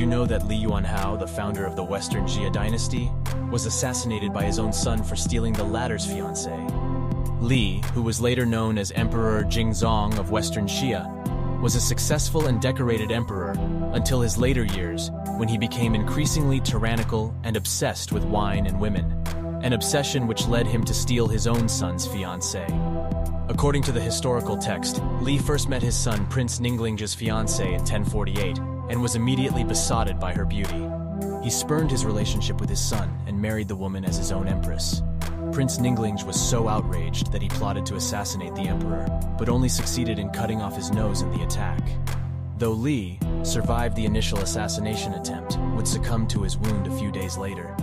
you know that Li Yuanhao, the founder of the Western Xia dynasty, was assassinated by his own son for stealing the latter's fiancé? Li, who was later known as Emperor Jingzong of Western Xia, was a successful and decorated emperor until his later years, when he became increasingly tyrannical and obsessed with wine and women, an obsession which led him to steal his own son's fiancée. According to the historical text, Li first met his son Prince Ningling's fiancée in 1048 and was immediately besotted by her beauty. He spurned his relationship with his son and married the woman as his own empress. Prince Ningling was so outraged that he plotted to assassinate the emperor, but only succeeded in cutting off his nose in the attack. Though Li survived the initial assassination attempt, would succumb to his wound a few days later.